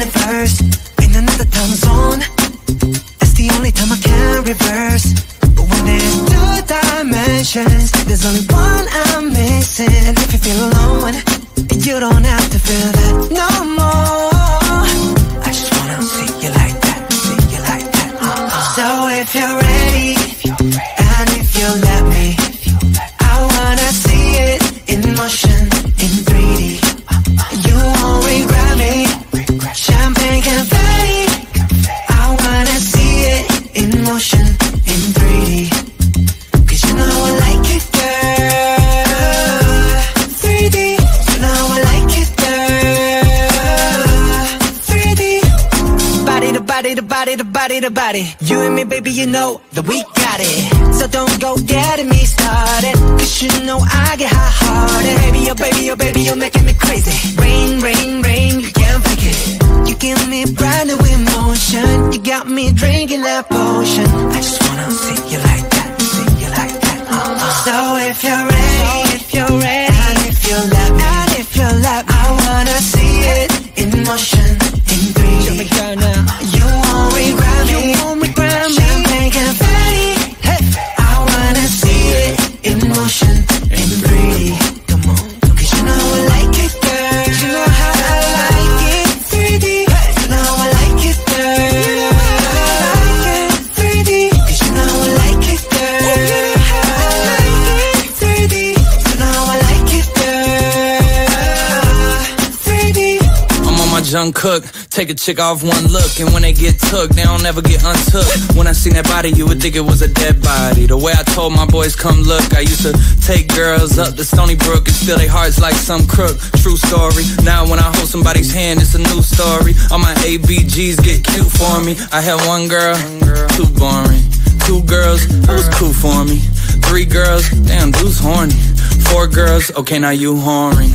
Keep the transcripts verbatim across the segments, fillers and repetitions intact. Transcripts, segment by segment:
doing it first in another time zone. That's the only time I can reverse. But when there's two dimensions, there's only one I'm missing. And if you feel alone, you don't have to feel that no more. I just wanna see you like that, see you like that. Uh-uh. So if you're ready, if you're ready, and if you let me, if you let me, I wanna see it in motion, in three D. Uh-uh. You won't regret me. Regret. Champagne confetti. confetti. I wanna see it in motion, in three D. Cause you know I like it, girl. three D. You know I like it, girl. three D. Body to body to body to body to body. You and me, baby, you know that we got it. So don't go getting me started, cause you know I get hot-hearted. Baby, oh baby, oh baby, you're making me crazy. Rain, rain, rain, you can't fake it. You give me brand new emotion. You got me drinking that potion. I just wanna see you like that, see you like that. Uh-uh. So if you're ready, so if you're ready, and if you love me, and if you love me, I wanna see it in motion, in three D. You won't regret me. You won't regret me. Champagne confetti. Hey, I wanna see it in motion, in three D. Jungkook, take a chick off one look, and when they get took, they don't ever get untook. When I seen that body, you would think it was a dead body. The way I told my boys, come look, I used to take girls up to Stony Brook and steal their hearts like some crook. True story. Now when I hold somebody's hand, it's a new story. All my A B Gs get cute for me. I had one girl, too boring. Two girls, it was cool for me. Three girls, damn, dude's horny. Four girls, okay, now you whoring.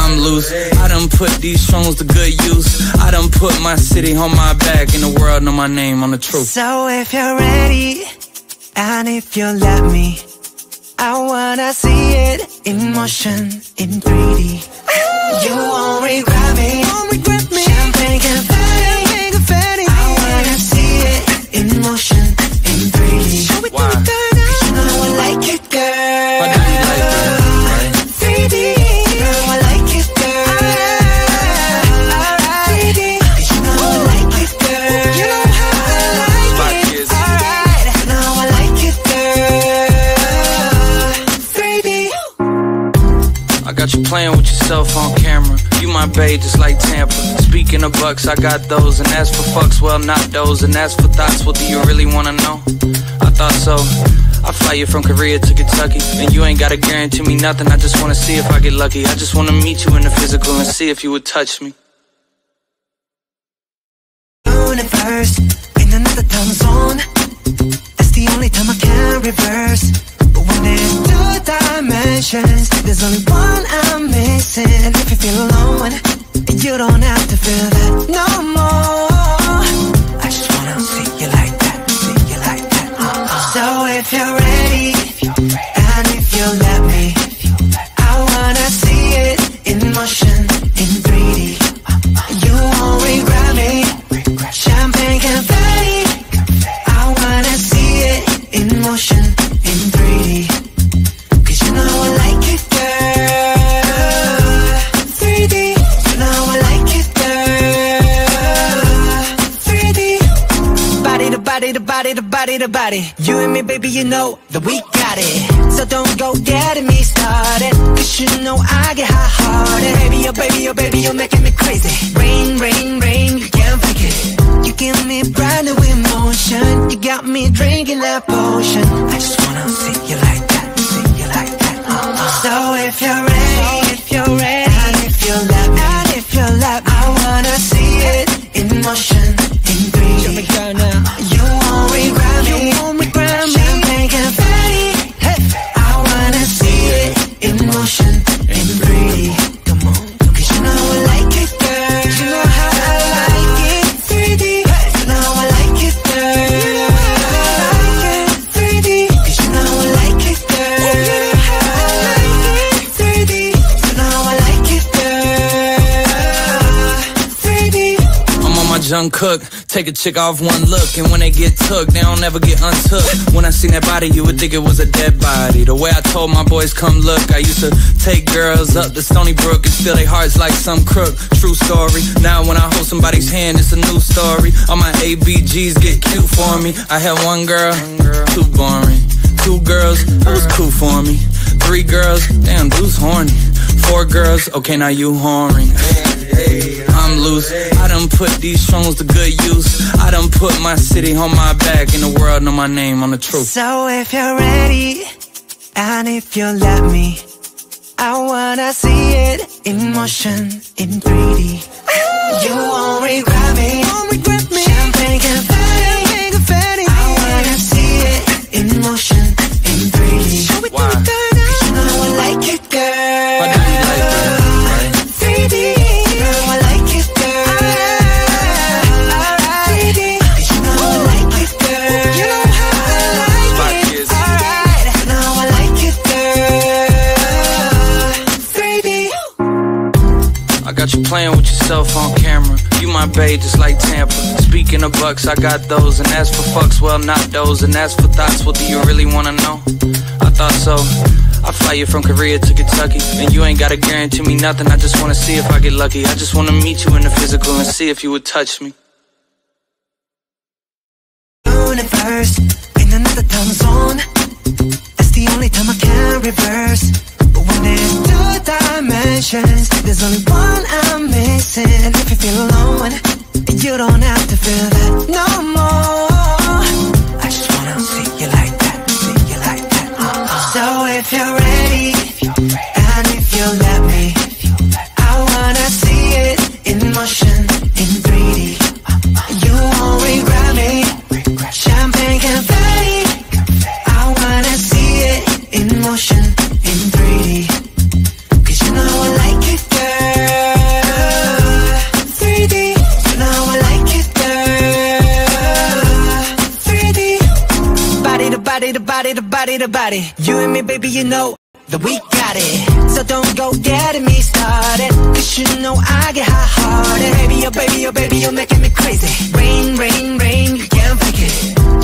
I'm loose. I done put these songs to good use. I done put my city on my back, and the world know my name on the truth. So if you're ready, and if you let me, I wanna see it in motion, in three D. You won't regret me. Won't regret me. Champagne confetti. confetti. I wanna see it in motion, in three D. Show it to me, girl. You know I like it, girl. Like it. three D. You playing with yourself on camera. You my babe just like Tampa. Speaking of bucks, I got those. And as for fucks, well not those. And as for thoughts, well do you really wanna know? I thought so. I fly you from Korea to Kentucky, and you ain't gotta guarantee me nothing. I just wanna see if I get lucky. I just wanna meet you in the physical and see if you would touch me. Doing it first in another time zone. That's the only time I can reverse. But when there's two dimensions, there's only one I'm missing. And if you feel alone, you don't have to feel that no more. I just wanna see you like that, see you like that. Uh-uh. So if you're ready, if you're ready, and if you let me, if you let me, I wanna see it in motion, in three D. Uh-uh. You won't regret me. Regret. Champagne confetti. confetti. I wanna see it in motion. Body to body to body. You and me, baby, you know that we got it. So don't go getting me started, cause you know I get hot-hearted. Baby, oh baby, oh baby, you're making me crazy. Rain, rain, rain, you can't fake it. You give me brand new emotion. You got me drinking that potion. I just wanna see you like that, see you like that. Uh-uh. So if you're ready, so if you're ready, and if you love me, and if you love me, I wanna see it in motion, in three D. You won't regret me. You won't regret me. Champagne confetti. Hey, I wanna see it in motion, in three D. Cause you know I like it, girl. You know how I like it, three D. You know I like it. Jungkook. Take a chick off one look, and when they get took, they don't ever get untook. When I seen that body, you would think it was a dead body. The way I told my boys, come look. I used to take girls up to Stony Brook and steal their hearts like some crook. True story. Now when I hold somebody's hand, it's a new story. All my A B Gs get cute for me. I had one girl, too boring. Two girls, it was cool for me. Three girls, damn, dude's horny. Four girls, okay, now you whoring. I'm loose, I done put these songs to good use. I done put my city on my back, and the world know my name on the truth. So if you're ready, and if you let me, I wanna see it in motion, in three D. You won't regret me, won't regret me. Champagne confetti, confetti. I wanna see it in motion, in three D. Show it to me, girl. You know I like it, girl. Like right? three D. You know I like it, girl. Alright, three D. You know I like it, girl. You know how I like it. Alright, you know I like it, girl. three D. I got you playing with yourself on camera. You my babe just like Tampa. Speaking of bucks, I got those. And as for fucks, well not those. And as for thoughts, what do you really wanna know? I thought so. I fly you from Korea to Kentucky, and you ain't gotta guarantee me nothing. I just wanna see if I get lucky. I just wanna meet you in the physical and see if you would touch me. Universe, in another time zone. That's the only time I can reverse. But when there's two dimensions, there's only one I'm missing. And if you feel alone, you don't have to feel that no more. I just wanna see you like that, see you like that. Uh-uh. So if you're ready, and if you let me, I wanna see it in motion, in three D. You won't regret me. Champagne confetti. I wanna see it in motion, in three D. The body, the body, the body. You and me, baby, you know that we got it. So don't go getting me started, cause you know I get hot-hearted. Baby, oh baby, oh baby, you're making me crazy. Rain, rain, rain, you can't fake it.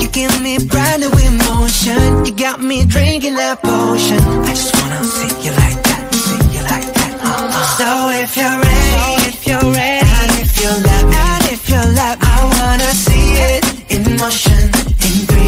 You give me brand new emotion. You got me drinking that potion. I just wanna see you like that, see you like that. Uh-huh. So if you're ready, so if you're ready, and if you love me, and if you love me, I wanna see it in motion, in three D.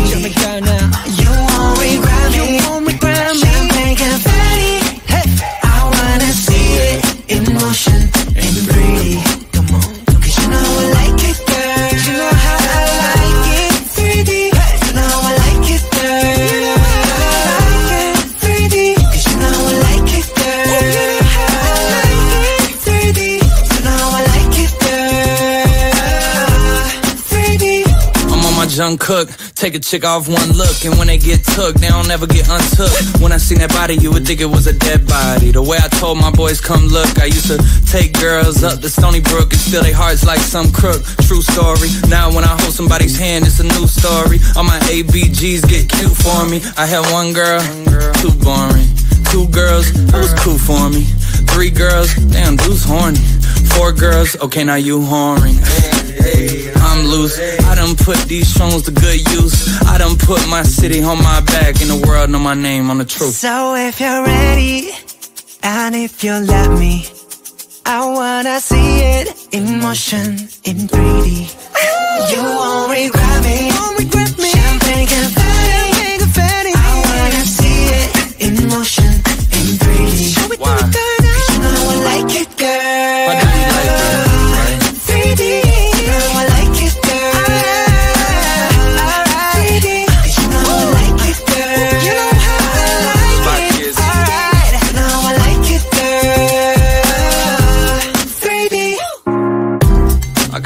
Jungkook, take a chick off one look, and when they get took, they don't ever get untook. When I seen that body, you would think it was a dead body. The way I told my boys, come look. I used to take girls up to Stony Brook and steal their hearts like some crook. True story. Now when I hold somebody's hand, it's a new story. All my A B Gs get cute for me. I had one girl, too boring. Two girls, it was cool for me. Three girls, damn, dude's horny. Four girls, okay, now you whoring. I'm loose, I done put these songs to good use. I done put my city on my back, and the world know my name on the truth. So if you're ready, and if you let me, I wanna see it in motion, in three D. You won't regret me, won't regret me. Champagne confetti, confetti. I wanna see it in motion, in three D. Show it to me, girl, you know I like it, girl.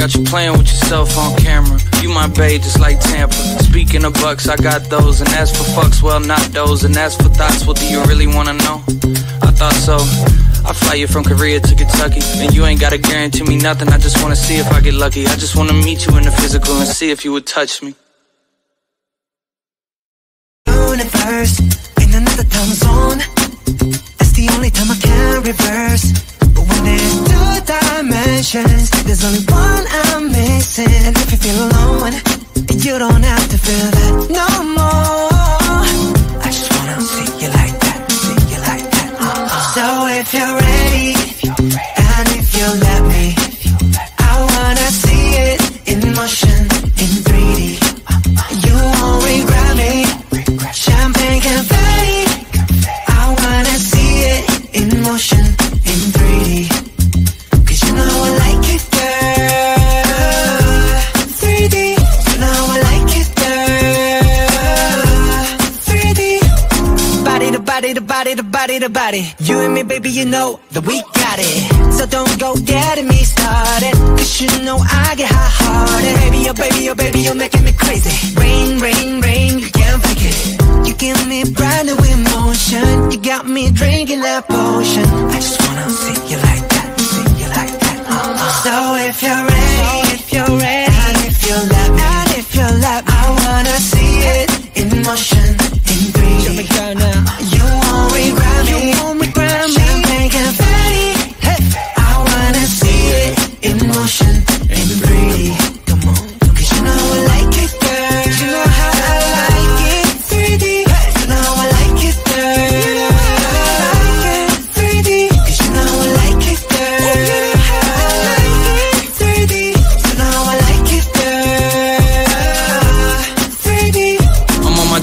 Got you playing with yourself on camera. You my babe just like Tampa. Speaking of bucks, I got those. And as for fucks, well not those. And as for thoughts, what do you really wanna know? I thought so. I fly you from Korea to Kentucky, and you ain't gotta guarantee me nothing. I just wanna see if I get lucky. I just wanna meet you in the physical and see if you would touch me. Universe, in another time zone. That's the only time I can reverse. But when there's two dimensions, solutions. There's only one I'm missing. If you feel alone, you don't have to feel that no more. I just wanna see you like that, see you like that. Uh-uh. So if you're ready, if you're ready, and if you let me, if you let me, I wanna see it in motion, in three D. Uh-uh. You won't regret me. Regret. Champagne confetti. confetti. I wanna see it in motion, in three D. The body, the body. You and me, baby, you know that we got it. So don't go getting me started, cause you know I get hot-hearted. Baby, oh baby, oh baby, you're making me crazy. Rain, rain, rain, you can't fake it. You give me brand new emotion. You got me drinking that potion. I just wanna see you like that, see you like that. Uh-huh. So if you're ready, so if you're ready, and if you love me, and if you love me, I wanna see it in motion, in three D.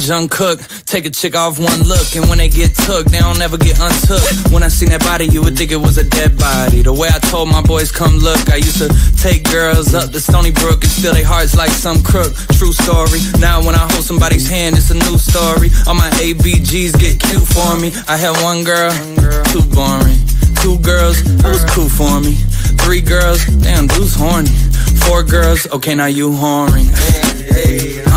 Jungkook, take a chick off one look, and when they get took, they don't ever get untook. When I seen that body, you would think it was a dead body. The way I told my boys, come look, I used to take girls up to Stony Brook and steal their hearts like some crook. True story. Now when I hold somebody's hand, it's a new story. All my A B Gs get cute for me. I had one girl, too boring. Two girls, it was cool for me. Three girls, damn, dude's horny. Four girls, okay, now you horny.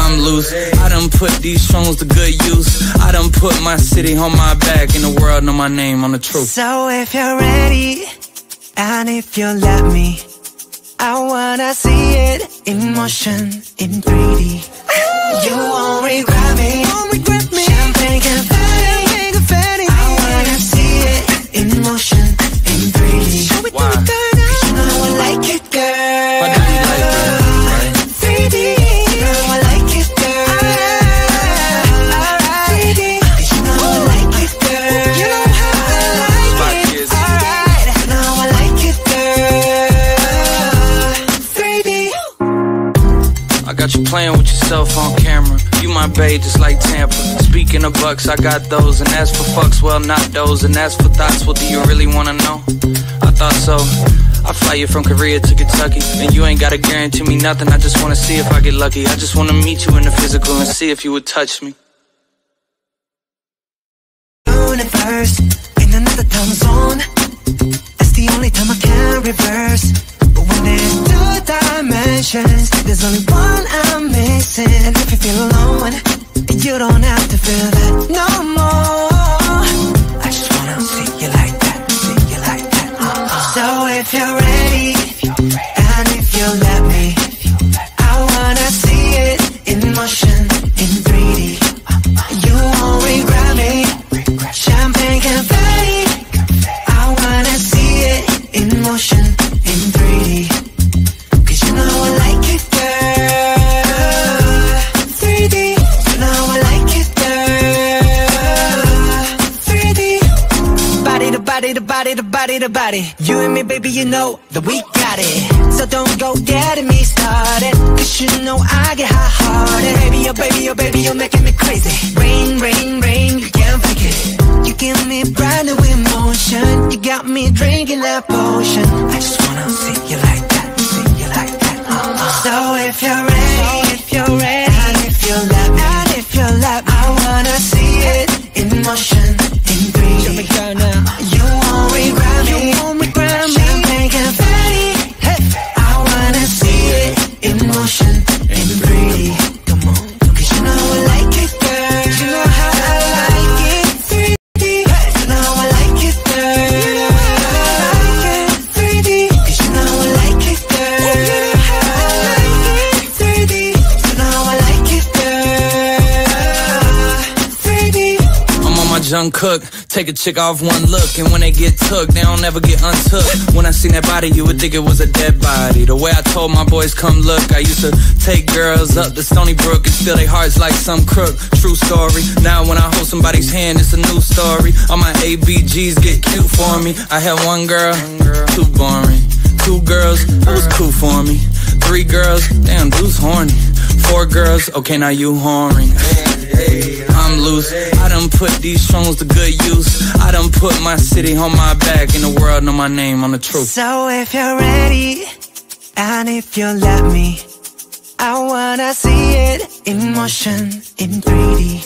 I'm loose. I done put these songs to good use. I done put my city on my back, and the world know my name on the truth. So if you're ready, and if you let me, I wanna see it in motion, in three D. You won't regret me. Won't regret me. Champagne confetti. confetti. I wanna see it in motion, in three D. Why? 'Cause you know I like it, girl. Playing with yourself on camera. You my babe just like Tampa. Speaking of bucks, I got those. And as for fucks, well not those. And as for thoughts, well do you really wanna know? I thought so. I fly you from Korea to Kentucky, and you ain't gotta guarantee me nothing. I just wanna see if I get lucky. I just wanna meet you in the physical and see if you would touch me. Universe, in another time zone. That's the only time I can reverse. But when there's two dimensions, there's only one I'm missing. If you feel alone, you don't have to feel that no more. I just wanna see you like that, see you like that. Uh-uh. So if you're ready, if you're ready, and if you let me, if you let me, I wanna see it in motion, in three D. Uh-uh. You won't regret me. Regret. Champagne confetti. confetti. I wanna see it in motion. The body, the body. You and me, baby, you know that we got it. So don't go getting me started, cause you know I get hot-hearted. Baby, oh baby, oh baby, you're making me crazy. Rain, rain, rain, you can't fake it. You give me brand new emotion. You got me drinking that potion. I just wanna see you like that, see you like that. Uh-uh. So if you're ready, so if you're ready, and if you love me, and if you love me, I wanna see it in motion, in three D. You won't regret me. You won't regret me. Champagne confetti. Hey, I wanna see it in motion, in three D. Come on, 'cause you know I like it, girl. You know how I like it, three D. You know I like it, girl. You know how I like it, three D. 'Cause you know I like it, girl. You know how I like it, three D. You know I like it, girl. three D. I'm on my Jungkook. Take a chick off one look, and when they get took, they don't ever get untook. When I seen that body, you would think it was a dead body. The way I told my boys, come look, I used to take girls up to Stony Brook and steal their hearts like some crook. True story. Now when I hold somebody's hand, it's a new story. All my A B Gs get cute for me. I had one girl, too boring. Two girls, it was cool for me. Three girls, damn, dude's horny. Four girls, okay, now you horny. I'm loose, I done put these songs to good use. I done put my city on my back, and the world know my name on the truth. So if you're ready, and if you let me, I wanna see it in motion, in three D.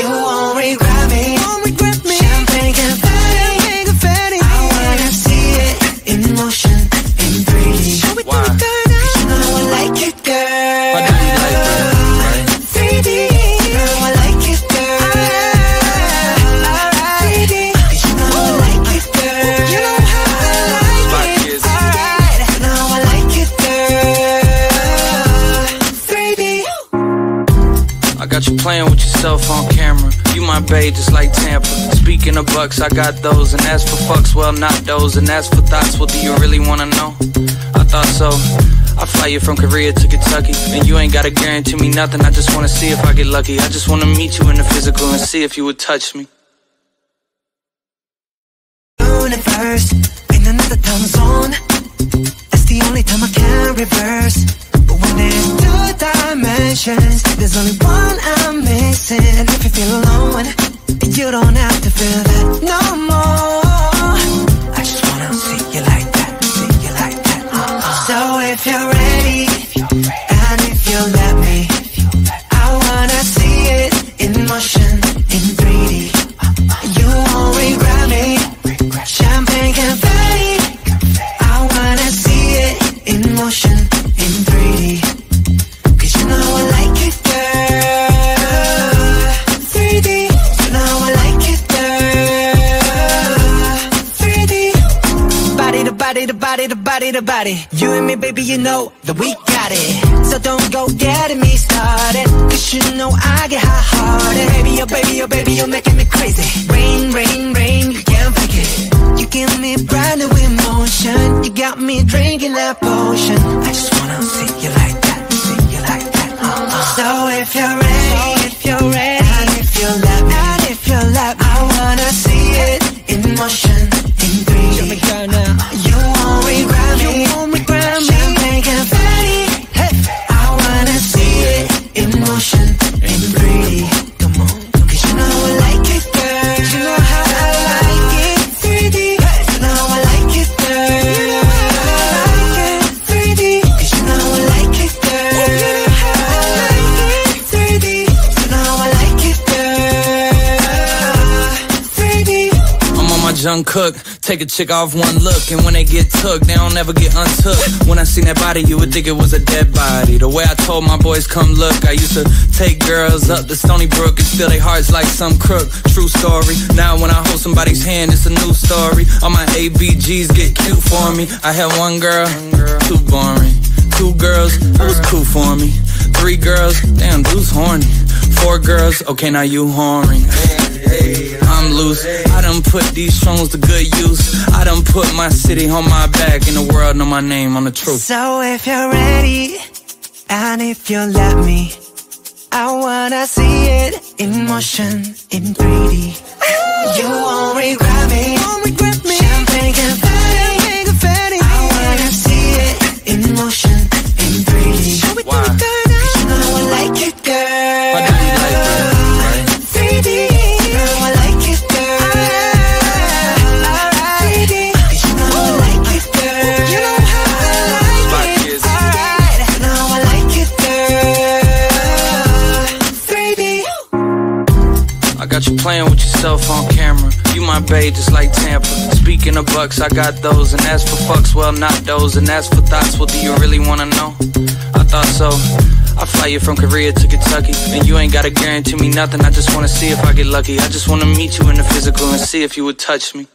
You won't regret me, won't regret me. Champagne confetti, confetti. I wanna see it in motion, in three D. Why? 'Cause you know I like it, girl. Why do you like it? Got you playing with yourself on camera. You my bae just like Tampa. Speaking of bucks, I got those. And as for fucks, well, not those. And as for thoughts, well, do you really wanna know? I thought so. I fly you from Korea to Kentucky, and you ain't gotta guarantee me nothing. I just wanna see if I get lucky. I just wanna meet you in the physical and see if you would touch me. Universe, in another time zone. That's the only time I can reverse. But when there's two dimensions, there's only one I'm missing. And if you feel alone, you don't have to feel that no more. I just wanna see you like that, see you like that. Uh-uh. So if you're ready, and if you let me, I wanna see it in motion, in three D. You won't regret me. Champagne confetti. I wanna see it in motion. The body, the body. You and me, baby, you know that we got it. So don't go getting me started, 'cause you know I get hot-hearted. Baby, oh baby, oh baby, you're making me crazy. Rain, rain, rain, you can't fake it. You give me brand new emotion. You got me drinking that potion. I just wanna see you like that, see you like that. Uh-uh. So if you're ready, so if you're ready, and if you love me, and if you love me, I wanna see it in motion, in three D. Jungkook, take a chick off one look, and when they get took, they don't ever get untook. When I seen that body, you would think it was a dead body. The way I told my boys, come look, I used to take girls up to Stony Brook and steal their hearts like some crook. True story. Now when I hold somebody's hand, it's a new story. All my A B Gs get cute for me. I had one girl, too boring. Two girls, it was cool for me. Three girls, damn, dude's horny. Four girls, okay, now you horny. I'm loose, I done put these songs to good use. I done put my city on my back, and the world know my name on the truth. So if you're ready, and if you let me, I wanna see it in motion, in three D. You won't regret me, won't regret me. Champagne confetti, confetti. I wanna see it in motion, in three D. Why? 'Cause you know I like it, girl. Why do you like it? Got you playing with yourself on camera. You my bae just like Tampa. Speaking of bucks, I got those. And as for fucks, well, not those. And as for thoughts, well, do you really wanna know? I thought so. I fly you from Korea to Kentucky, and you ain't gotta guarantee me nothing. I just wanna see if I get lucky. I just wanna meet you in the physical and see if you would touch me.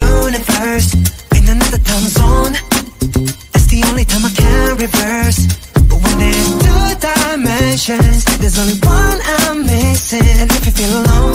Universe, in another time zone. That's the only time I can reverse. But when there's two dimensions, there's only one I'm missing. And if you feel alone,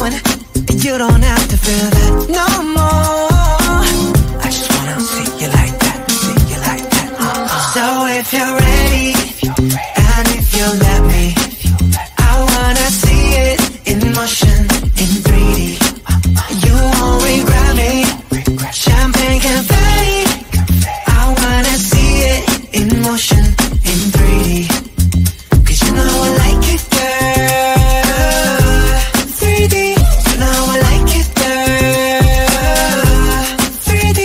if you're ready, if you're ready. And if you let me, if you let me. I wanna see it in motion, in three D. uh, uh, You won't regret me, regret. Champagne confetti, confetti. I wanna see it in motion, in three D. Cause you know I like it, girl, three D. You know I like it, girl, three D.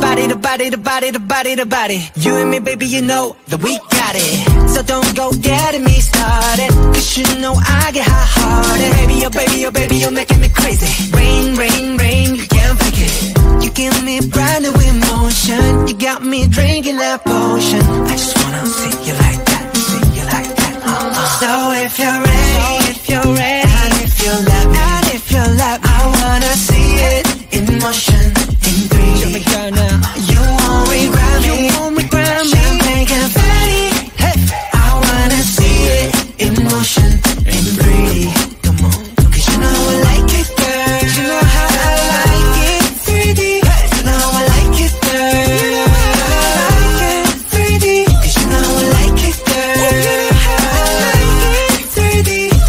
Body to body to body to body to body. You and me, baby, you know that we got it. So don't go getting me started, cause you know I get hot-hearted. Baby, oh baby, oh baby, you're making me crazy. Rain, rain, rain, you can't fake it. You give me brand new emotion, you got me drinking that potion. I just wanna see you like that, see you like that. uh-uh. So if you're ready, so if you're ready, and if you love me, and if you love me, I wanna see it in motion, in three D. You won't regret me, you won't regret me. Champagne confetti, hey. I wanna see it in motion, in three D. Come on, cause you know I like it, girl. You know how I like it, three D. You know I like it, girl. You know how I like it, three D.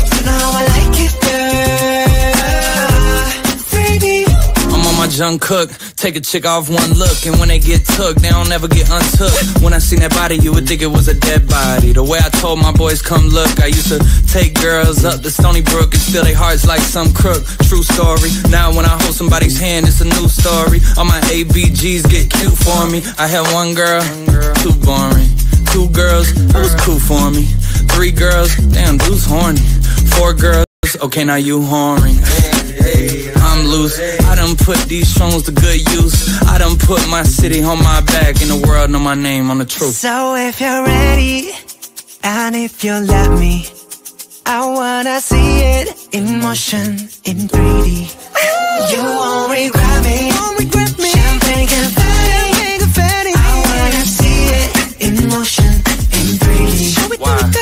Cause you know I like it, girl. You know how I like it, three D. You know I like it, girl, three D. I'm on my Jungkook. Take a chick off one look, and when they get took, they don't ever get untook. When I seen that body, you would think it was a dead body. The way I told my boys, come look. I used to take girls up to Stony Brook and steal their hearts like some crook. True story. Now when I hold somebody's hand, it's a new story. All my A B Gs get cute for me. I had one girl, too boring. Two girls, it was cool for me. Three girls, damn, dude's horny. Four girls, okay, now you horny. I'm loose. I done put these songs to good use. I done put my city on my back, and the world know my name on the truth. So if you're ready, and if you let me, I wanna see it in motion, in three D. You won't regret me, won't regret me. Champagne confetti, I wanna see it in motion, in three D. Why? Cause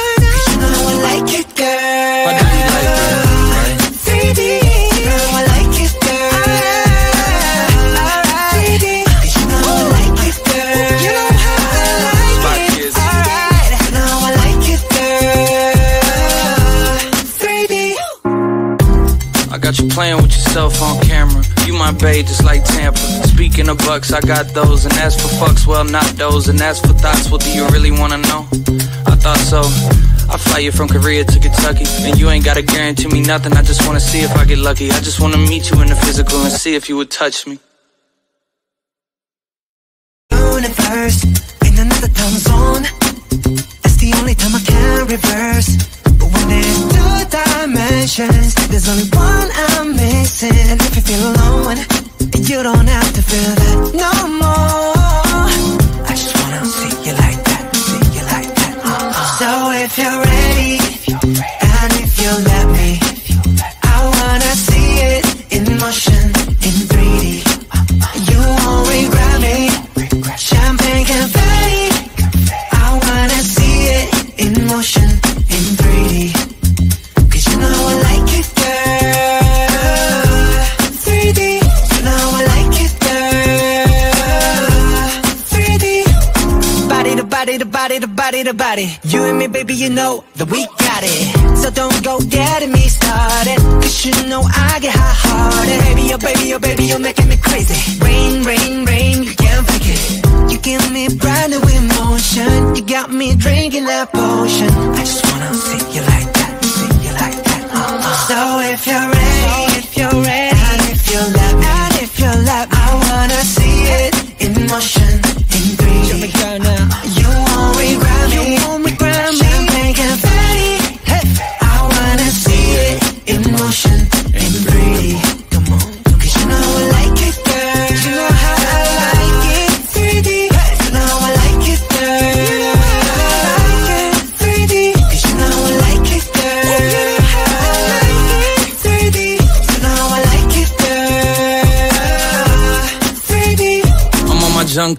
you know I like it, girl. Got you playing with yourself on camera. You my babe, just like Tampa. Speaking of bucks, I got those, and as for fucks, well, not those. And as for thoughts, well, do you really wanna know? I thought so. I fly you from Korea to Kentucky, and you ain't gotta guarantee me nothing. I just wanna see if I get lucky. I just wanna meet you in the physical and see if you would touch me. Universe, in another time zone. That's the only time I can reverse. But when there's two dimensions, there's only one I'm missing. If you feel alone, you don't have to feel that no more. I just wanna see you like that, see you like that. uh-uh. So if you're ready, if you're ready, and if you let me, if you let me, I wanna see it in motion, in three D. uh-uh. You won't regret me, regret. Champagne confetti, confetti. I wanna see it in motion, in three D. Body to body to body to body. You and me, baby, you know that we got it. So don't go getting me started, cause you know I get hot-hearted. Baby, oh baby, oh baby, you're making me crazy. Rain, rain, rain, you can't fake it. You give me brand new emotion, you got me drinking that potion. I just wanna see you like that, see you like that. uh-uh. So if you're ready, so if you're ready, and if you love me, and if you love me, I wanna see it in motion, in three D. You won't regret me, you won't regret me. Champagne confetti, hey. I wanna see it in motion, in three D. Come on, cause you know I like it, girl. You know how I like it, three D. You know I like it, girl. You know how I like it, three D. Cause you know I like it.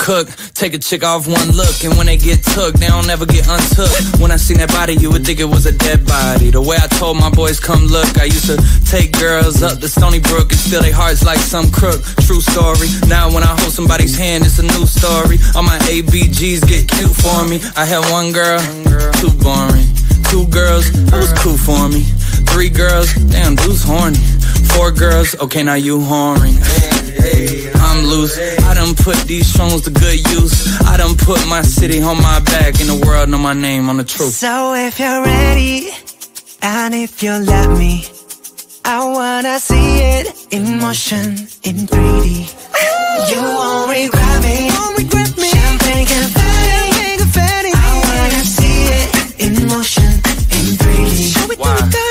cook. Take a chick off one look, and when they get took, they don't ever get untook. When I seen that body, you would think it was a dead body. The way I told my boys, come look. I used to take girls up to Stony Brook and steal their hearts like some crook. True story. Now when I hold somebody's hand, it's a new story. All my A B Gs get cute for me. I had one girl, too boring. Two girls, it was cool for me. Three girls, damn, dude's horny. Four girls, okay, now you horny. I'm loose. I done put these songs to good use. I done put my city on my back, and the world know my name on the truth. So if you're ready, and if you let me, I wanna see it in motion, in three D. You won't regret me. Won't regret me. Champagne confetti. I wanna see it in motion, in three D. Show it to me.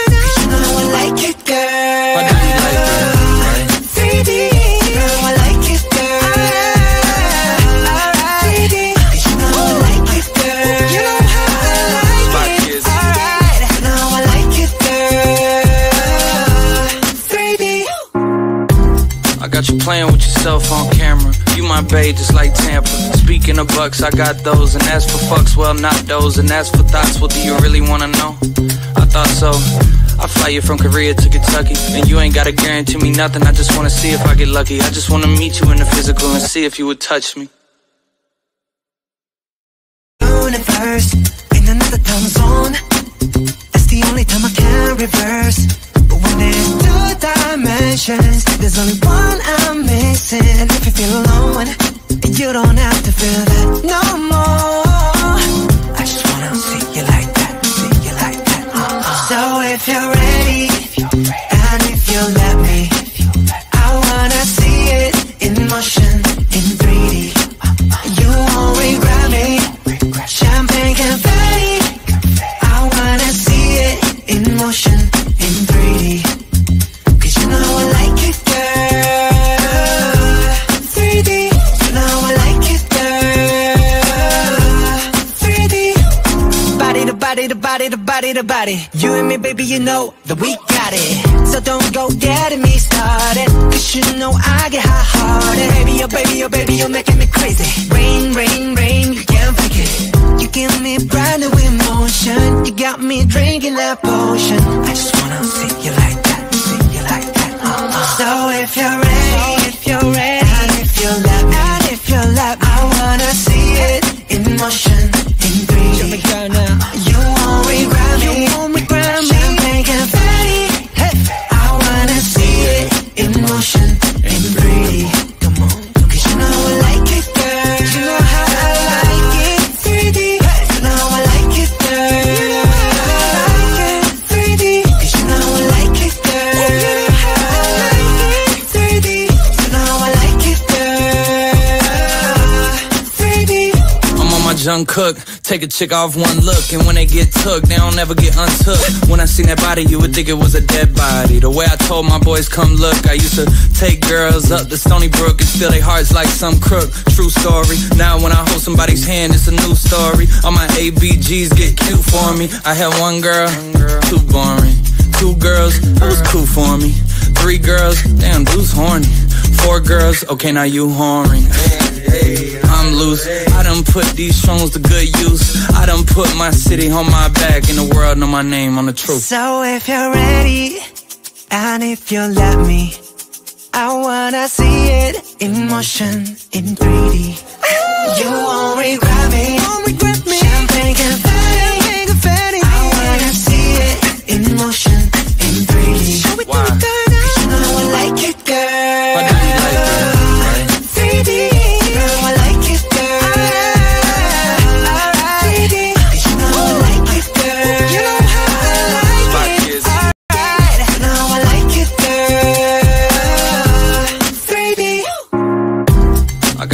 Got you playing with yourself on camera. You my babe just like Tampa. Speaking of bucks, I got those. And as for fucks, well not those. And as for thoughts, well do you really wanna know? I thought so. I fly you from Korea to Kentucky, and you ain't gotta guarantee me nothing. I just wanna see if I get lucky. I just wanna meet you in the physical and see if you would touch me. Universe, in another time zone. That's the only time I can reverse. When there's two dimensions, there's only one I'm missing. If you feel alone, you don't have to feel that no more. I just wanna see you like that, see you like that. Uh-uh. So if you're ready, and if you let me, I wanna see it in motion, in three D. You won't regret me. Champagne confetti. I wanna see it in motion. The body, the body, the body. You and me, baby, you know that we got it. So don't go getting me started, cause you know I get hot-hearted. Baby, oh baby, oh baby, you're making me crazy. Rain, rain, rain, you can't fake it. You give me brand new emotion. You got me drinking that potion. I just wanna see you like that, see you like that. Uh-uh. So if you're ready, so if you're ready, and if you love me, and if you love me, I wanna see it in motion, in three D. You won't regret me. You won't regret me. Champagne confetti. Hey. I wanna see it in motion, in three D. Come on, cause you know I like it, girl. You know how I like it, three D. You know I like it, girl. You know how I like it, three D. Cause you know I like it, girl. You know how I like it, three D. You know I like it, girl. three D. I'm on my Jungkook. Take a chick off one look, and when they get took, they don't ever get untook. When I seen that body, you would think it was a dead body. The way I told my boys, come look. I used to take girls up to Stony Brook and steal their hearts like some crook. True story. Now when I hold somebody's hand, it's a new story. All my A B Gs get cute for me. I had one girl, too boring. Two girls, it was cool for me. Three girls, damn, dude's horny. Four girls, okay, now you horny. I'm loose. I done put these songs to good use. I done put my city on my back, and the world know my name on the truth. So if you're ready, and if you let me, I wanna see it in motion, in three D. You won't regret me. Won't regret me. Champagne confetti. I wanna see it in motion, in three D. Show it to me, girl.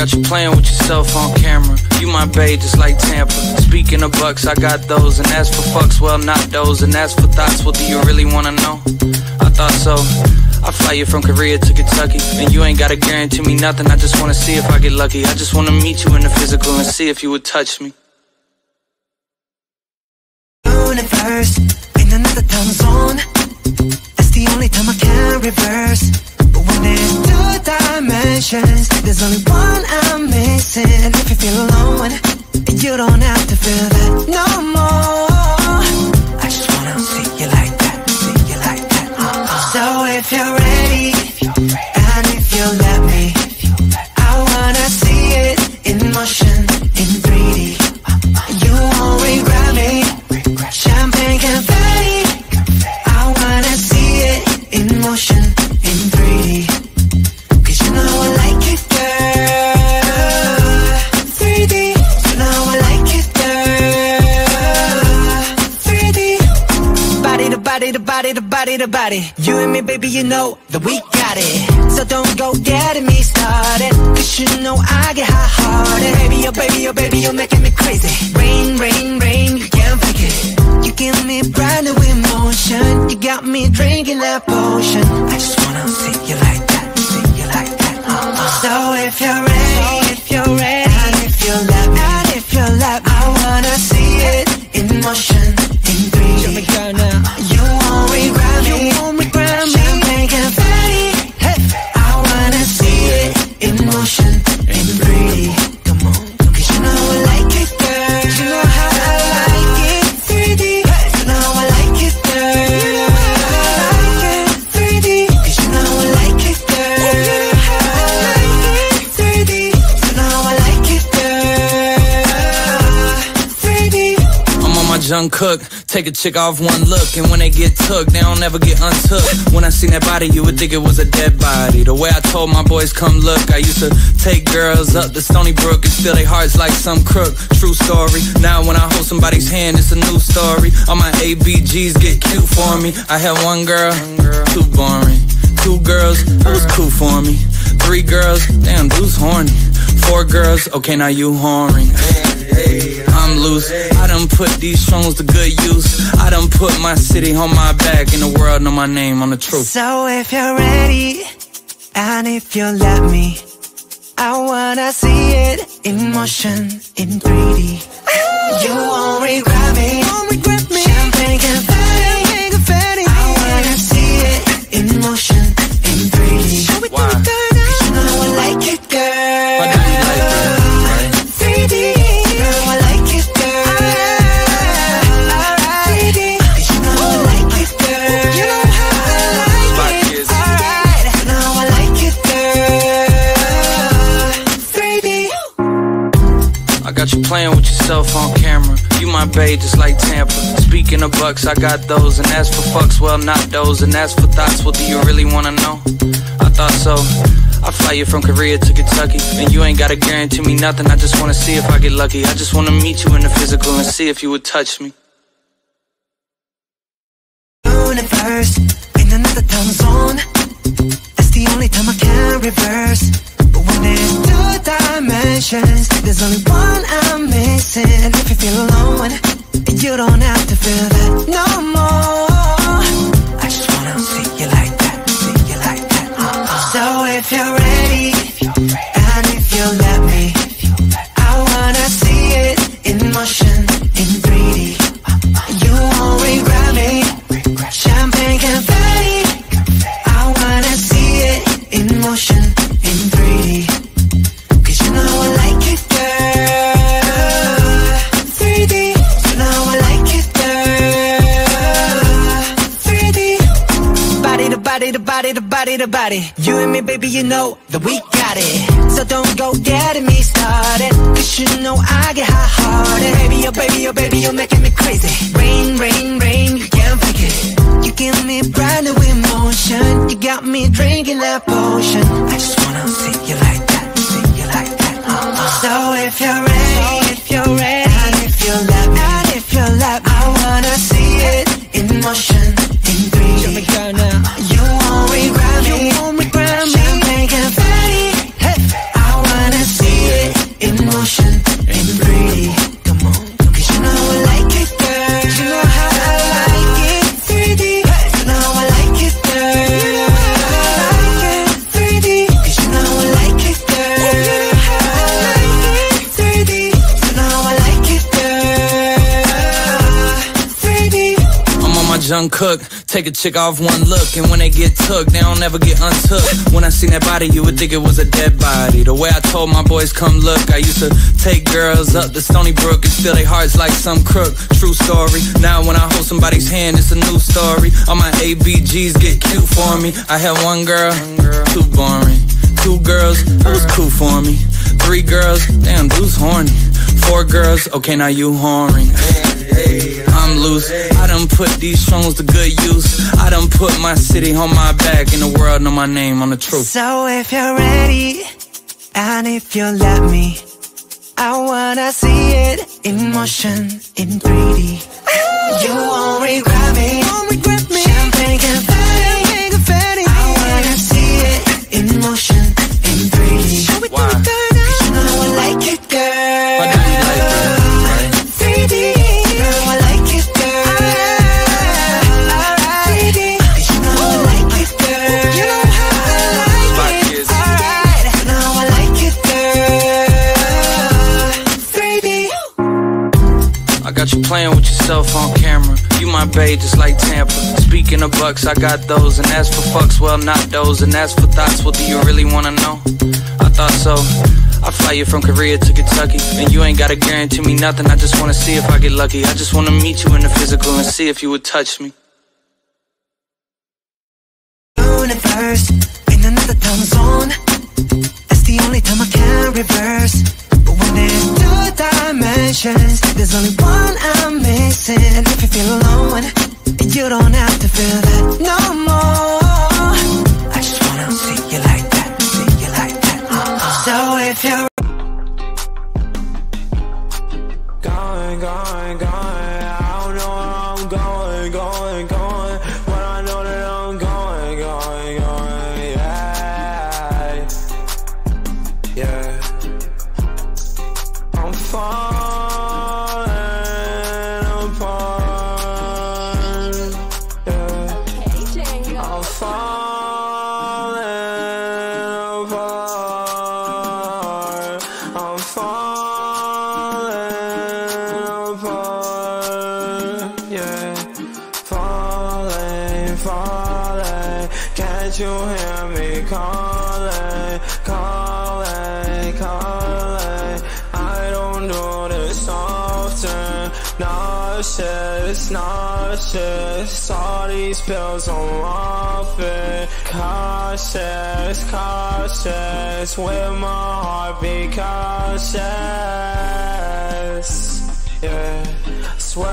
Got you playing with yourself on camera. You my babe just like Tampa. Speaking of bucks, I got those. And as for fucks, well not those. And as for thoughts, well do you really wanna know? I thought so. I fly you from Korea to Kentucky, and you ain't gotta guarantee me nothing. I just wanna see if I get lucky. I just wanna meet you in the physical and see if you would touch me. Universe, in another time zone. That's the only time I can reverse. But when in two dimensions. There's only one I'm missing. If you feel alone, you don't have to feel that no more. I just wanna see you like that, see you like that. Uh-uh. So if you're ready, and if you let me, I wanna see it in motion, in three D. You won't regret me. Champagne confetti. I wanna see it in motion, in three D. Cause you know I like it, girl. three D. You know I like it, girl. three D. Body to body to body to body to body. You and me, baby, you know that we got it. So don't go getting me started. Cause you know I get hot-hearted. Baby, oh baby, oh baby, you're making me crazy. Rain, rain, rain, you can't fake it. You give me brand new emotion. You got me drinking that potion. I just wanna see you like that, see you like that. Uh-uh. So if you're ready, so if you're ready, and if you love me, and if you love me, I wanna see it in motion, in three D. Show me, girl, now. You won't regret me. You won't regret me. Champagne confetti. Hey. I wanna see it in motion, in three D. Jungkook, take a chick off one look, and when they get took, they don't ever get untook. When I seen that body, you would think it was a dead body. The way I told my boys, come look, I used to take girls up to Stony Brook and steal their hearts like some crook. True story. Now when I hold somebody's hand, it's a new story. All my A B Gs get cute for me. I had one girl, too boring. Two girls, it was cool for me. Three girls, damn, dude's horny. Four girls, okay, now you horny. I'm loose. I done put these songs to good use. I done put my city on my back, and the world know my name on the truth. So if you're ready, and if you let me, I wanna see it in motion, in three D. You won't regret me. You won't regret me. Champagne confetti. I wanna see it in motion, in three D. Show it to me, girl. You know I like it, girl. Got you playing with yourself on camera. You my babe, just like Tampa. Speaking of bucks, I got those. And as for fucks, well, not those. And as for thoughts, what do you really wanna know? I thought so. I fly you from Korea to Kentucky, and you ain't gotta guarantee me nothing. I just wanna see if I get lucky. I just wanna meet you in the physical and see if you would touch me. Universe, in another time zone. That's the only time I can reverse. When there's two dimensions, there's only one I'm missing. If you feel alone, you don't have to feel that no more. I just wanna see you like that, see you like that. Uh-uh. So if you're ready, and if you let me, I wanna see it in motion, in three D. You won't regret me. Champagne confetti. I wanna see it in motion. Body to body to body. You and me, baby, you know that we got it. So don't go getting me started. Cause you know I get hot-hearted. Baby, oh baby, oh baby, you're making me crazy. Rain, rain, rain, you can't fake it. You give me brand new emotion. You got me drinking that potion. I just wanna see you like that, see you like that. Uh-uh. So if you're ready, so if you're ready, and if you love me, and if you love me, I wanna see it in motion, in three D. You won't regret me. You won't regret me. Champagne confetti. Hey. I wanna see it in motion, in three D. Jungkook, Take a chick off one look, and when they get took, they don't ever get untook. When I seen that body, you would think it was a dead body. The way I told my boys, come look, I used to take girls up to Stony Brook and steal their hearts like some crook. True story. Now when I hold somebody's hand, it's a new story. All my A B Gs get cute for me. I had one girl, too boring. Two girls, it was cool for me. Three girls, damn, dude's horny. Four girls, okay, now you horny. I'm loose, I done put these songs to good use. I done put my city on my back, and the world know my name on the truth. So if you're ready, and if you let me, I wanna see it in motion, in three D. You won't regret me. You playing with yourself on camera. You my babe just like Tampa. Speaking of bucks, I got those. And as for fucks, well not those. And as for thoughts, what do you really wanna know? I thought so. I fly you from Korea to Kentucky, and you ain't gotta guarantee me nothing. I just wanna see if I get lucky. I just wanna meet you in the physical and see if you would touch me. Universe, in another time zone. That's the only time I can reverse. There's two dimensions, there's only one I'm missing. And if you feel alone, you don't have to feel that no more. I just wanna see you like that, see you like that. Uh-uh. So if you're going, going, going, I don't know where I'm going, going, going. But I know that I'm going, going, going, yeah, yeah. Falling apart, yeah. I'm falling apart. I'm falling apart, yeah. Falling, falling. Can't you hear me calling, calling, calling? Do this often, nauseous, nauseous. All these pills on often, cautious, cautious. With my heart, be cautious. Yeah, I swear I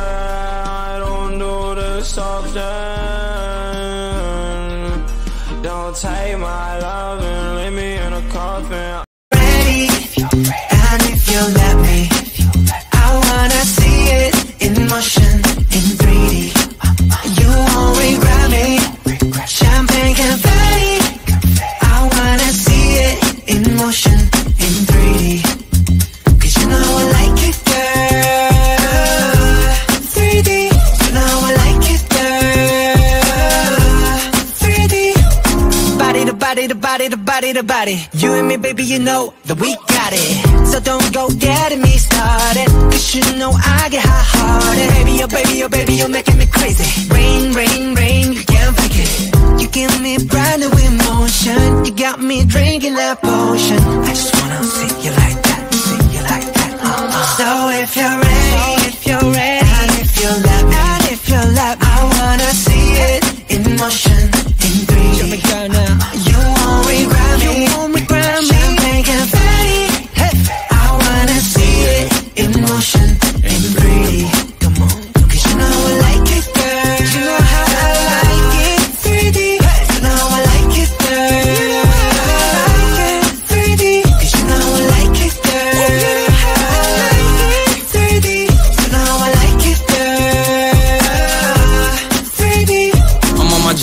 don't do this often. Don't take my love and leave me in a coffin. Ready? If you're ready. And if you let me, I wanna see it in motion, in three D. You won't regret me. Champagne confetti. I wanna see it in motion, in three D. Cause you know I like it, girl. three D. You know I like it, girl. three D. Body to body to body to body to body. You and me, baby, you know that we got it. So don't go getting me started, cause you know I get hot-hearted. Baby, oh baby, oh baby, you're making me crazy. Rain, rain, rain, you can't fake it. You give me brand new emotion. You got me drinking that potion. I just wanna see you like that, see you like that. uh-uh. So if you're ready, so if you're ready, and if you love me, and if you love me, I wanna see it in motion, in three D. Show me, girl, now. You won't regret me. You won't regret me. Champagne confetti.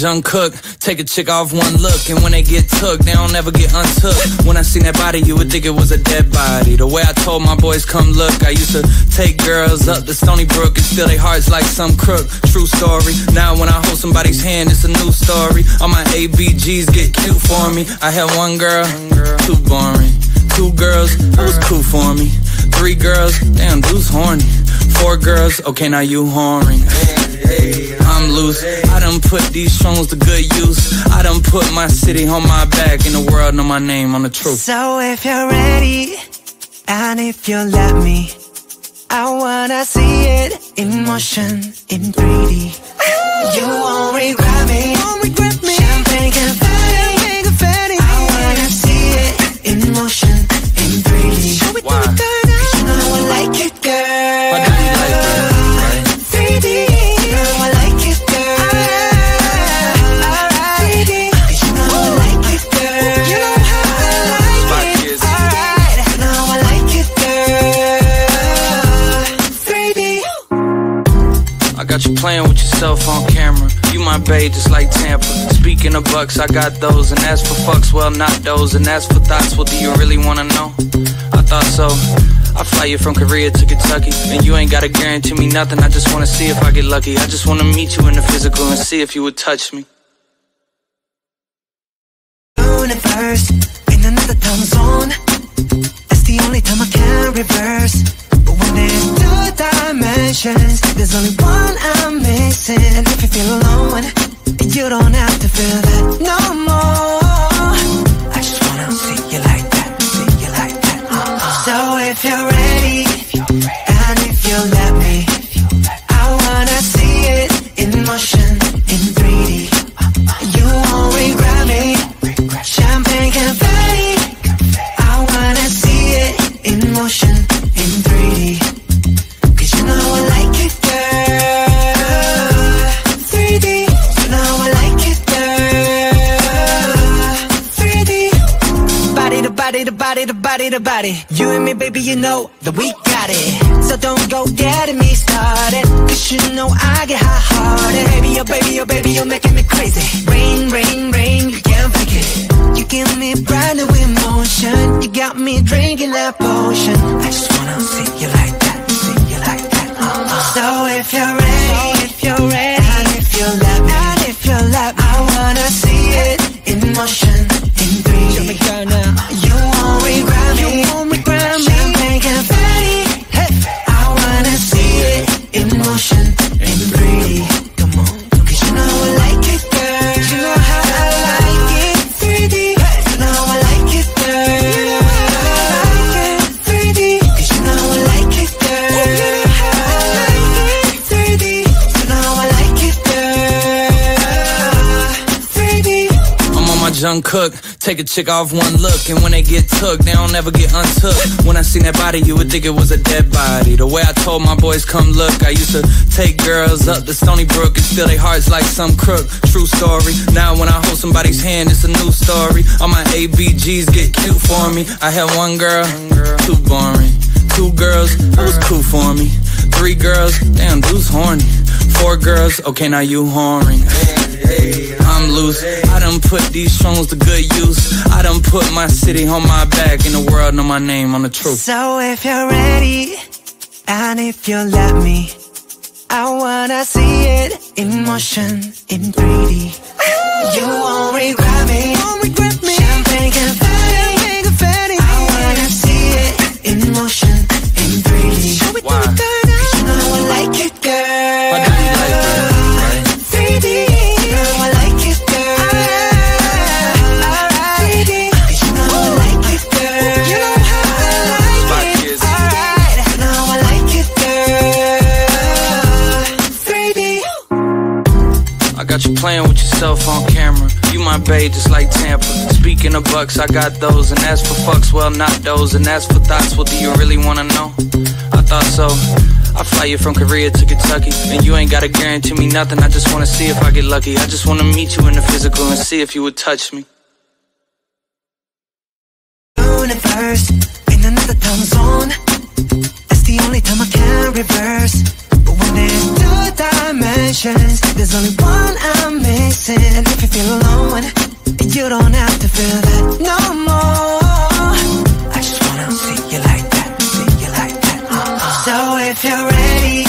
Jungkook, take a chick off one look, and when they get took, they don't ever get untook. When I seen that body, you would think it was a dead body. The way I told my boys, come look, I used to take girls up to Stony Brook and steal their hearts like some crook. True story. Now when I hold somebody's hand, it's a new story. All my A B Gs get cute for me. I had one girl, too boring. Two girls, it was cool for me. Three girls, damn, dude's horny. Four girls, okay, now you horny. I'm I'm loose. I done put these songs to good use. I done put my city on my back, and the world know my name on the truth. So if you're ready, and if you let me, I wanna see it in motion, in three D. You won't regret me. You playing with yourself on camera. You my babe just like Tampa. Speaking of bucks, I got those. And as for fucks, well not those. And as for thoughts, what do you really wanna know? I thought so. I fly you from Korea to Kentucky, and you ain't gotta guarantee me nothing. I just wanna see if I get lucky. I just wanna meet you in the physical and see if you would touch me. Universe, in another time zone. That's the only time I can reverse. When there's two dimensions, there's only one I'm missing. And if you feel alone, you don't have to feel that no more. I just wanna see you like that, see you like that. Uh-uh. So if you're ready, and if you let me, I wanna see it in motion, in three D. You won't regret me. Champagne confetti. I wanna see it in motion. The body, the body. You and me, baby, you know that we got it. So don't go getting me started, cause you know I get hot-hearted. Baby, oh baby, oh baby, you're making me crazy. Rain, rain, rain, you can't fake it. You give me brand new emotion. You got me drinking that potion. I just wanna see you like that, see you like that. Uh-uh. So if you're ready, so if you're ready, and if you love me, and if you love me, I wanna see it in motion, in three D. Jungkook, take a chick off one look, and when they get took, they don't ever get untook. When I seen that body, you would think it was a dead body. The way I told my boys, come look, I used to take girls up to Stony Brook and steal their hearts like some crook. True story. Now when I hold somebody's hand, it's a new story. All my A B Gs get cute for me. I had one girl, too boring. Two girls, it was cool for me. Three girls, damn, dude's horny. Four girls, okay, now you whoring. I'm loose. I done put these songs to good use. I done put my city on my back, and the world know my name on the truth. So if you're ready, and if you let me, I wanna see it in motion, in three D. You won't regret me. Won't regret me. Champagne confetti. confetti. I wanna see it in motion, in three D. Show it to me, girl. Cause you know I like it, girl. You playing with yourself on camera. You my babe just like Tampa. Speaking of bucks, I got those. And as for fucks, well not those. And as for thoughts, what do you really wanna know? I thought so. I fly you from Korea to Kentucky, and you ain't gotta guarantee me nothing. I just wanna see if I get lucky. I just wanna meet you in the physical and see if you would touch me. Universe, in another time zone. That's the only time I can reverse. When there's two dimensions, there's only one I'm missing. And if you feel alone, you don't have to feel that no more. I just wanna see you like that, see you like that. Uh-uh. So if you're ready,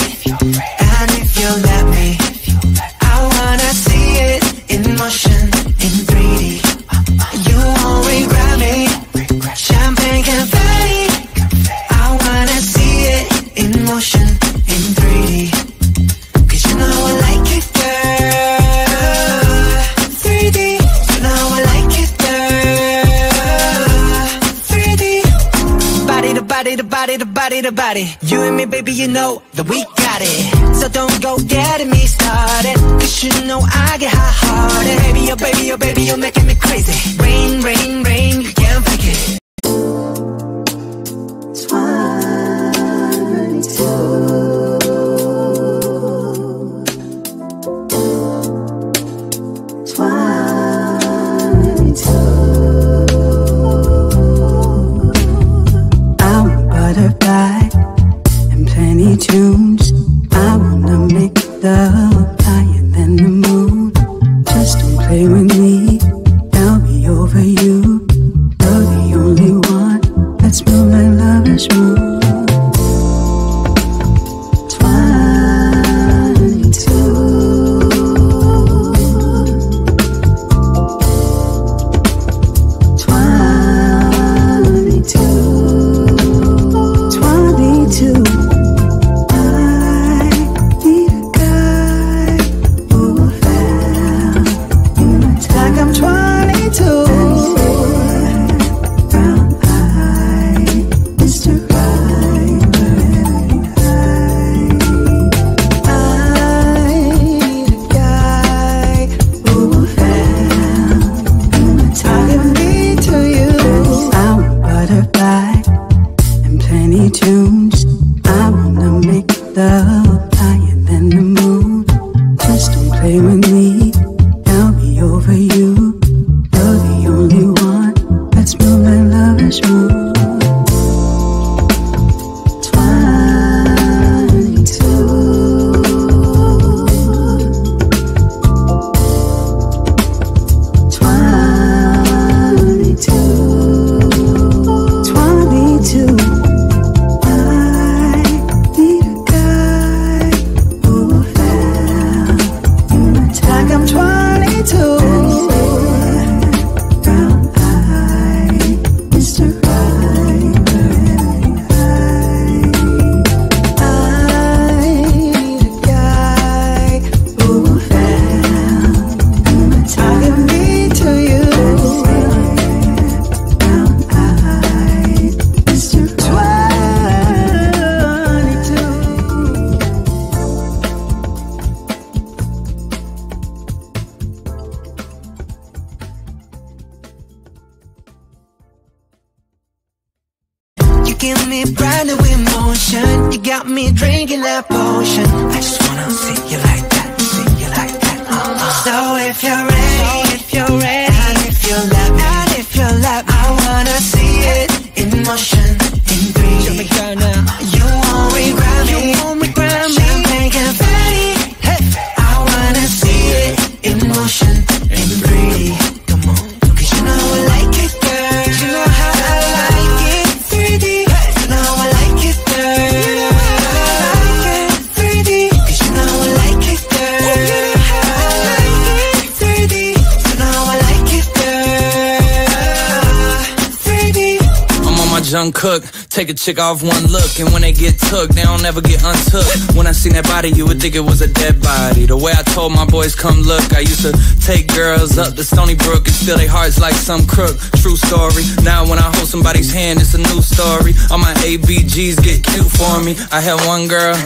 and if you let me, I wanna see it in motion, in three D. You won't regret me. Champagne confetti. I wanna see it in motion, in three D. Cause you know I like it, girl. about it. You and me, baby, you know that we got it. So don't go getting me started, cause you know I get hot-hearted. Baby, oh baby, oh baby, you're making me crazy. Rain, rain, rain, you can't fake it. twenty-two tunes. I wanna make love higher than the moon. Just don't play with me, I'll be over you. You're the only one that's move like lovers move. Jungkook, take a chick off one look, and when they get took, they don't ever get untook. When I seen that body, you would think it was a dead body. The way I told my boys, come look, I used to take girls up to Stony Brook and steal their hearts like some crook. True story. Now when I hold somebody's hand, it's a new story. All my A B Gs get cute for me. I had one girl,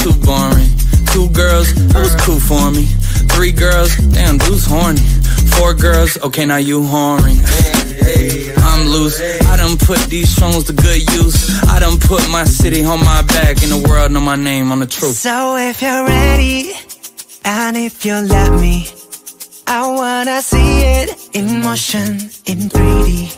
too boring. Two girls, it was cool for me. Three girls, damn, dude's horny. Four girls, okay, now you whoring. I'm loose, I done put these songs to good use. I done put my city on my back, and the world know my name on the truth. So if you're ready, and if you let me, I wanna see it in motion, in three D.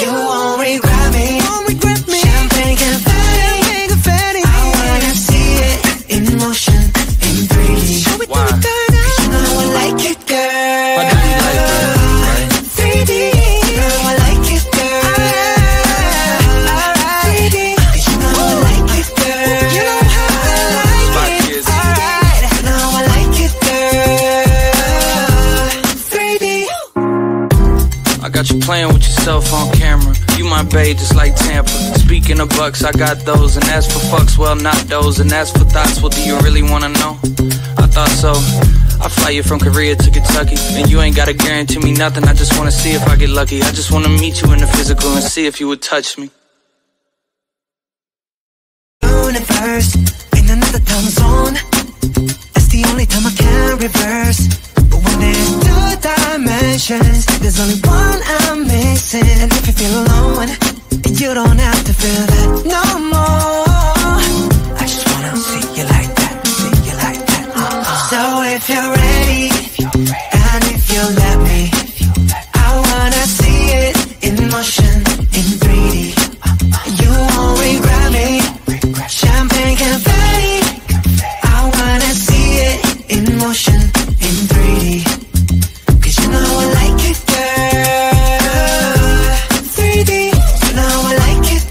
You won't regret me, won't regret me. Champagne confetti, confetti. I wanna see it in motion, in three D. Show me, wow. Cause you know I like it, girl. Why do you like that? You playing with yourself on camera. You my babe just like Tampa. Speaking of bucks, I got those. And as for fucks, well not those. And as for thoughts, well do you really wanna know? I thought so. I fly you from Korea to Kentucky, and you ain't gotta guarantee me nothing. I just wanna see if I get lucky. I just wanna meet you in the physical and see if you would touch me. doing it first in another time zone. That's the only time I can reverse. But when there's two dimensions, there's only one I'm missing. And if you feel alone, you don't have to feel that no more. I just wanna see you like that, see you like that. Uh-uh. So if you're ready, and if you let me, I wanna see it in motion, in three D. You won't regret me. Champagne confetti. I wanna see it in motion, in three D. Cause you know I like it, girl. three D. You know I like it,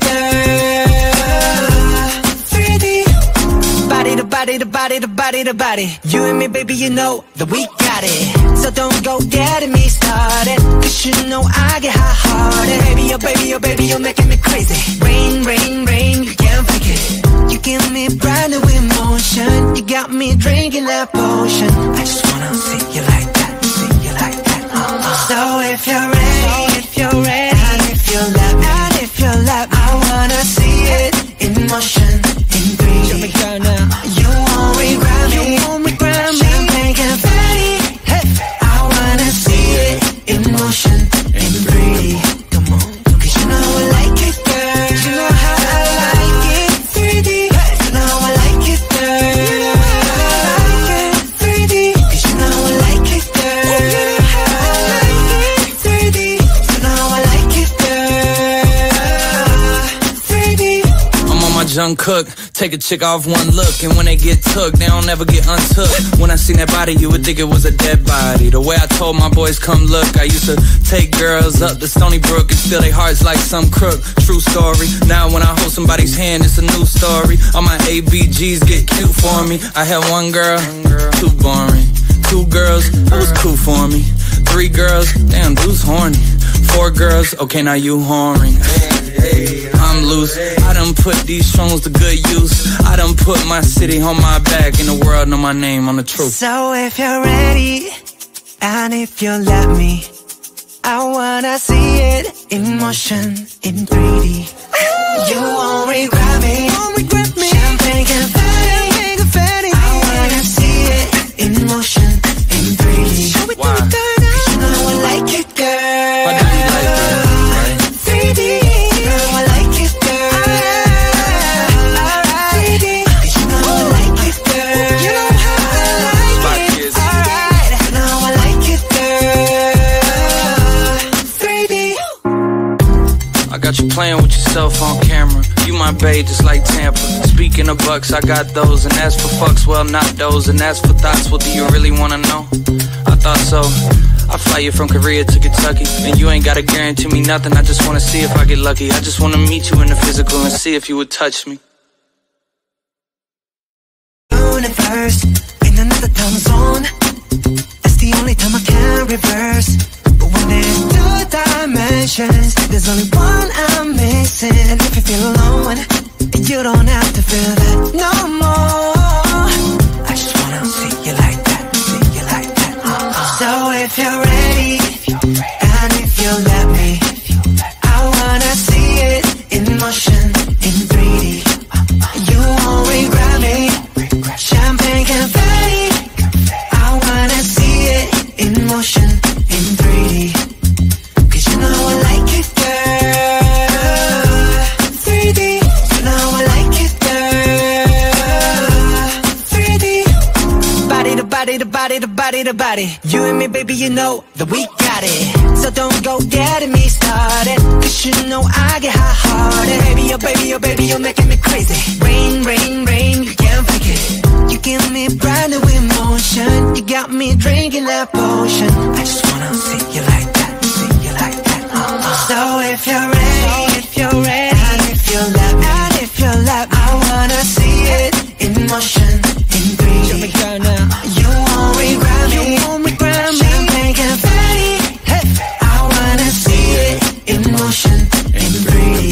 girl. three D. Body to body to body to body to body. You and me, baby, you know that we got it. So don't go getting me started, cause you know I get hot-hearted. Baby, oh baby, oh baby, you're making me crazy. Rain, rain, rain, you can't fake it. You give me brand new emotion. You got me drinking that potion. I just wanna see you like that, see you like that. Uh-uh. So if you're ready, so if you're ready, and if you love me, and if you love me, I wanna see it in motion, in three D. You won't regret me. You won't regret me. Champagne confetti. Jungkook, take a chick off one look, and when they get took, they don't ever get untook. When I seen that body, you would think it was a dead body. The way I told my boys, come look, I used to take girls up to Stony Brook and steal their hearts like some crook. True story. Now when I hold somebody's hand, it's a new story. All my A B Gs get cute for me. I had one girl, too boring. Two girls, it was cool for me. Three girls, damn, dude's horny. Four girls, okay, now you whoring. I'm loose. I done put these songs to good use. I done put my city on my back, and the world know my name on the truth. So if you're ready, and if you let me, I wanna see it in motion, in three D. You won't regret me. Won't regret me. Champagne confetti. confetti. I wanna see it in motion, in three D. Show it, wow. Do it, do it, do it. You know I like it, girl. But you playing with yourself on camera. You my babe just like Tampa. Speaking of bucks, I got those. And as for fucks, well not those. And as for thoughts, well do you really wanna know? I thought so. I fly you from Korea to Kentucky, and you ain't gotta guarantee me nothing. I just wanna see if I get lucky. I just wanna meet you in the physical and see if you would touch me. Doing it first in another time zone. That's the only time I can reverse. But when there's two dimensions, there's only one I'm missing. And if you feel alone, you don't have to feel that no more. I just wanna see you like that, see you like that. Uh-uh. So if you're ready, and if you let me, I wanna see it in motion, in three D. You won't regret me. Champagne confetti. I wanna see it in motion, in three D. Cause you know I like it, girl. three D. You know I like it, girl. three D. Body to body to body to body to body. You and me, baby, you know that we got it. So don't go getting me started, cause you know I get hot-hearted. Baby, oh baby, oh baby, you're making me crazy. Rain, rain, rain, you can't fake it. You give me brand new emotion. You got me drinking that potion. I just wanna see you like that, see you like that. Uh-uh. So if you're ready, so if you're ready, and if you love me, and if you love me, I wanna see it in motion, in three D. You won't regret me. You won't regret me. Champagne confetti. Hey, I wanna see it in motion, in three D.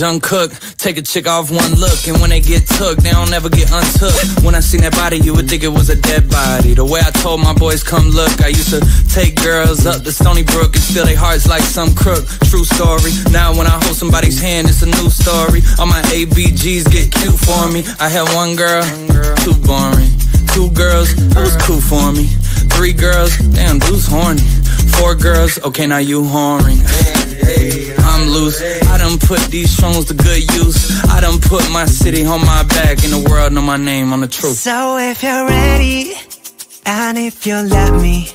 Jungkook, take a chick off one look, and when they get took, they don't ever get untook. When I seen that body, you would think it was a dead body. The way I told my boys, come look, I used to take girls up to Stony Brook and steal their hearts like some crook. True story. Now when I hold somebody's hand, it's a new story. All my A B Gs get cute for me. I had one girl, too boring. Two girls, that was cool for me. Three girls, damn, dude's horny. Four girls, okay, now you horny. I'm loose, I done put these songs to good use. I done put my city on my back, and the world know my name on the truth. So if you're ready, and if you let me,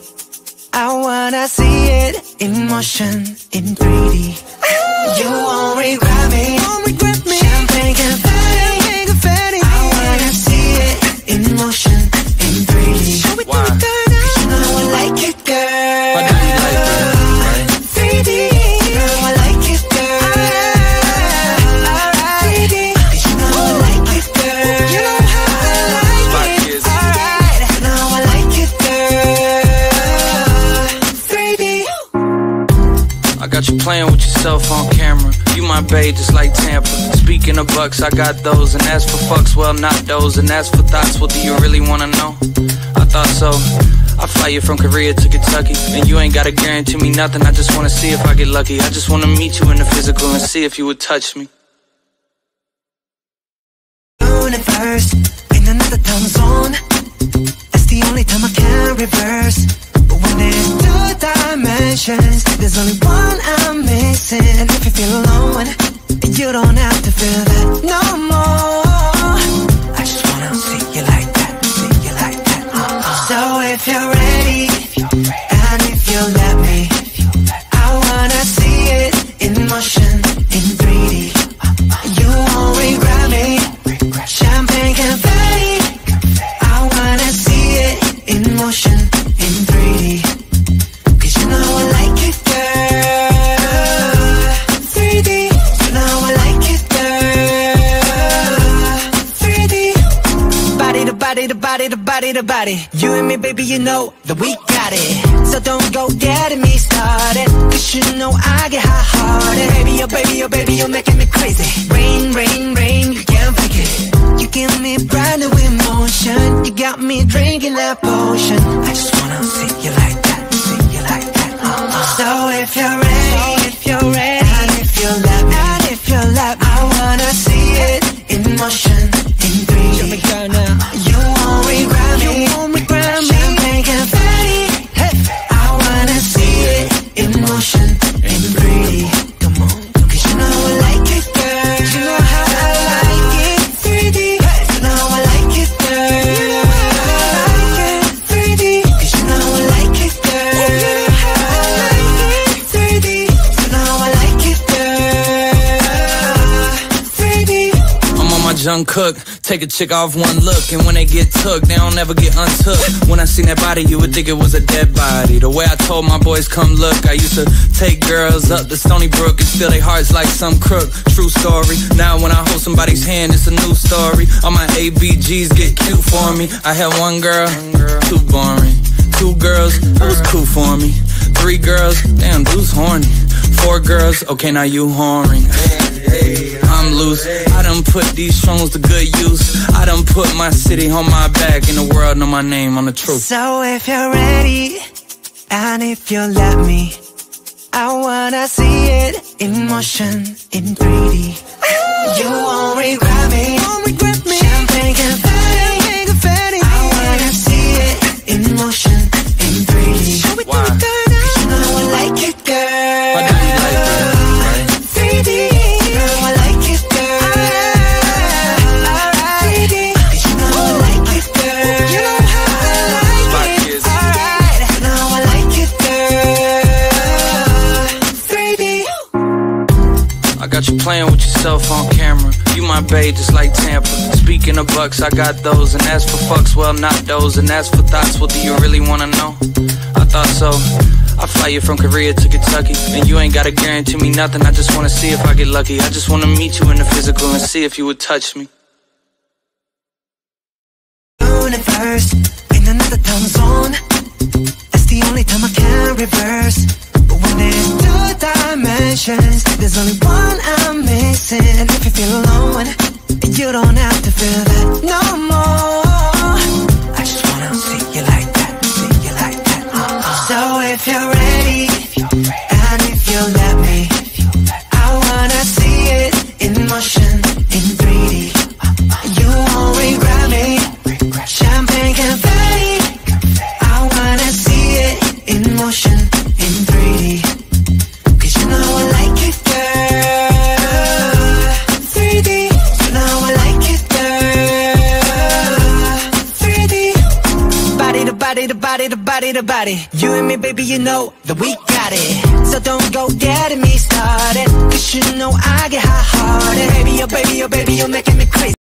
I wanna see it in motion, in three D. You won't regret me, won't regret me. Champagne confetti, confetti. I wanna see it in motion, in three D. Why? 'Cause you know I like it, girl. You playing with yourself on camera. You my bae just like Tampa. Speaking of bucks, I got those. And as for fucks, well not those. And as for thoughts, well do you really wanna know? I thought so. I fly you from Korea to Kentucky, and you ain't gotta guarantee me nothing. I just wanna see if I get lucky. I just wanna meet you in the physical and see if you would touch me. Universe, in another time zone. That's the only time I can reverse. But when there's two dimensions, there's only one I'm missing. And if you feel alone, you don't have to feel that no more. I just wanna see you like that, see you like that. Uh-uh. So if you're ready, and if you let me, I wanna see it in motion, in three D. You won't regret me. Champagne confetti. I wanna see it in motion. The body, the body. You and me, baby, you know that we got it. So don't go getting me started, 'cause you know I get hot-hearted. Baby, oh baby, oh baby, you're making me crazy. Rain, rain, rain, you can't fake it. You give me brand new emotion. You got me drinking that potion. I just wanna see you like that, see you like that. Uh-uh. So if you're ready, so if you're ready, and if you love me, and if you love me, I wanna see it in motion, in three D. Jungkook, take a chick off one look, and when they get took, they don't ever get untook. When I seen that body, you would think it was a dead body. The way I told my boys, come look, I used to take girls up to Stony Brook and steal their hearts like some crook. True story. Now when I hold somebody's hand, it's a new story. All my A B Gs get cute for me. I had one girl, too boring. Two girls, that was cool for me. Three girls, damn, dude's horny. Four girls, okay, now you horny. I'm loose, I done put these songs to good use. I done put my city on my back, and the world know my name on the truth. So if you're ready, and if you let me, I wanna see it in motion, in three D. You won't regret me, won't regret me. Champagne confetti, confetti. I wanna see it in motion, in three D. Why? 'Cause you know I like it, girl. Why do you like it? Got you playing with yourself on camera. You my bae just like Tampa. Speaking of bucks, I got those. And as for fucks, well not those. And as for thoughts, well do you really wanna know? I thought so. I fly you from Korea to Kentucky, and you ain't gotta guarantee me nothing. I just wanna see if I get lucky. I just wanna meet you in the physical and see if you would touch me. Universe, in another time zone. That's the only time I can reverse. But when there's two dimensions, decisions. There's only one I'm missing. And if you feel alone, you don't have to feel that no more. I just wanna see you like that, see you like that. Uh-uh. So if you're ready, if you're ready, and if you let me, if you let me, I wanna see it in motion, in three D. Uh-uh. You won't regret me. Regret. Champagne confetti. confetti. I wanna see it in motion, in three D. The body, the body. You and me, baby, you know that we got it. So don't go getting me started, 'cause you know I get hot-hearted. Baby, oh baby, oh baby, you're making me crazy.